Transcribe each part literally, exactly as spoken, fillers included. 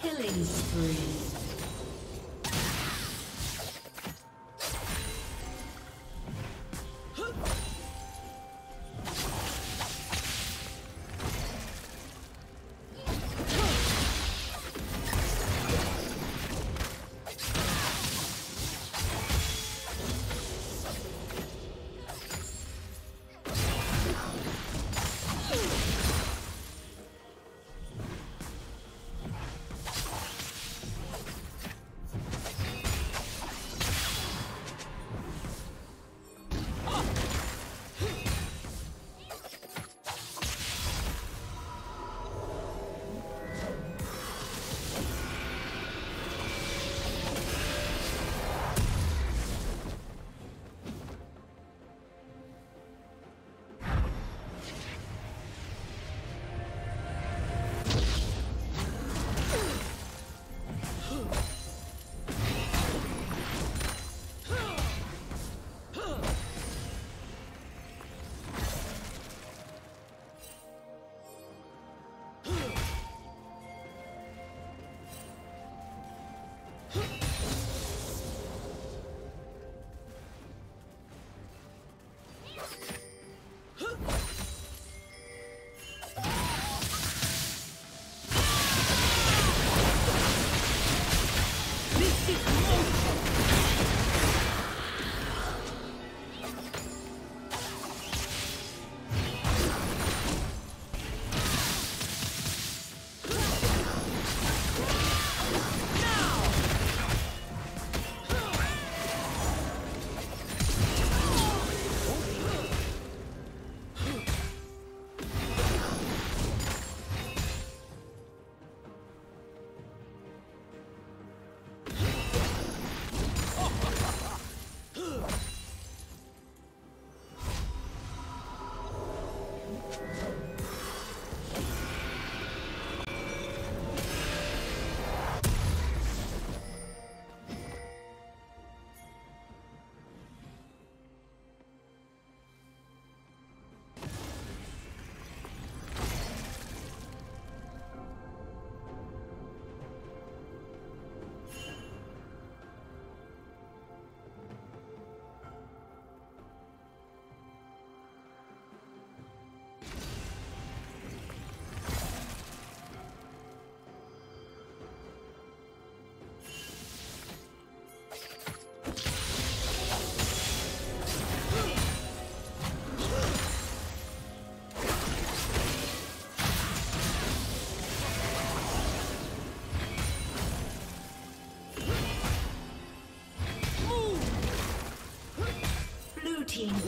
Killing spree.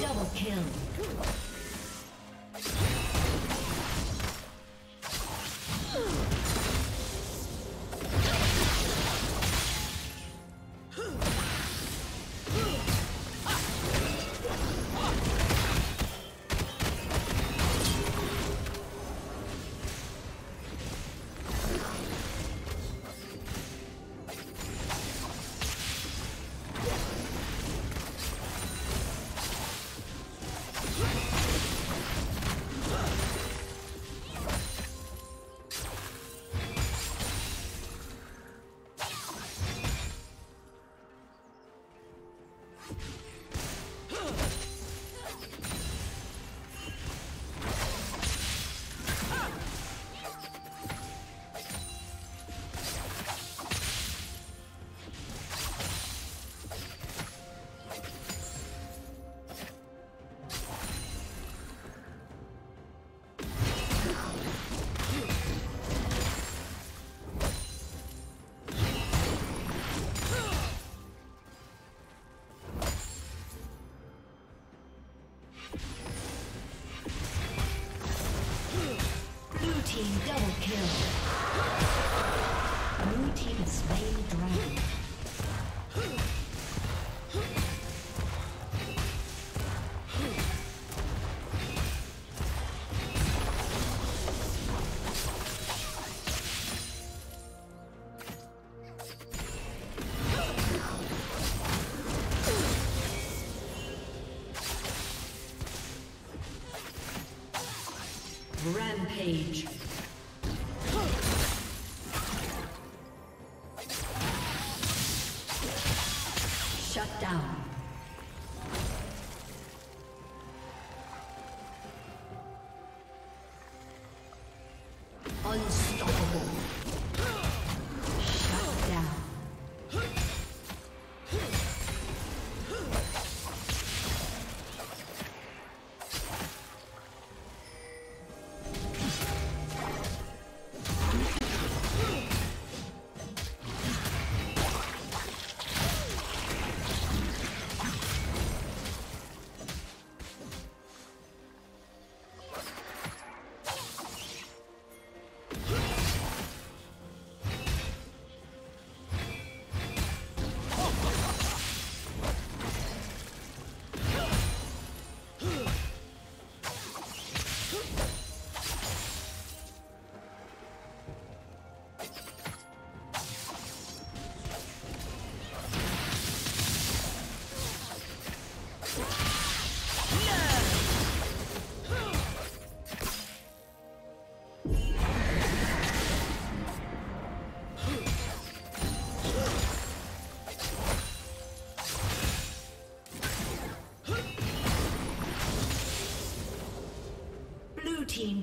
Double kill. Double kill. Blue team is slain the dragon. Rampage. Shut down.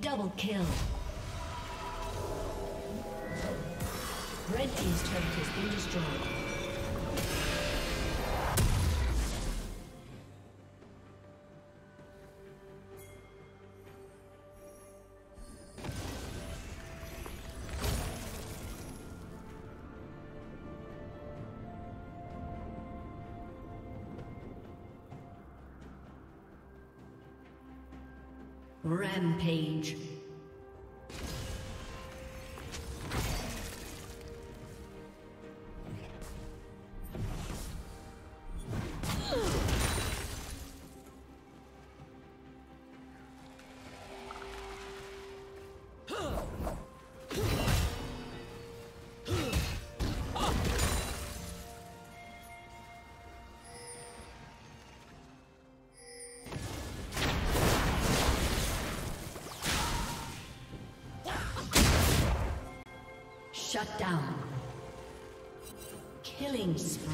Double kill. Red team's turret has been destroyed. Rampage. Shut down. Killing spree.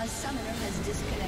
A summoner has disconnected.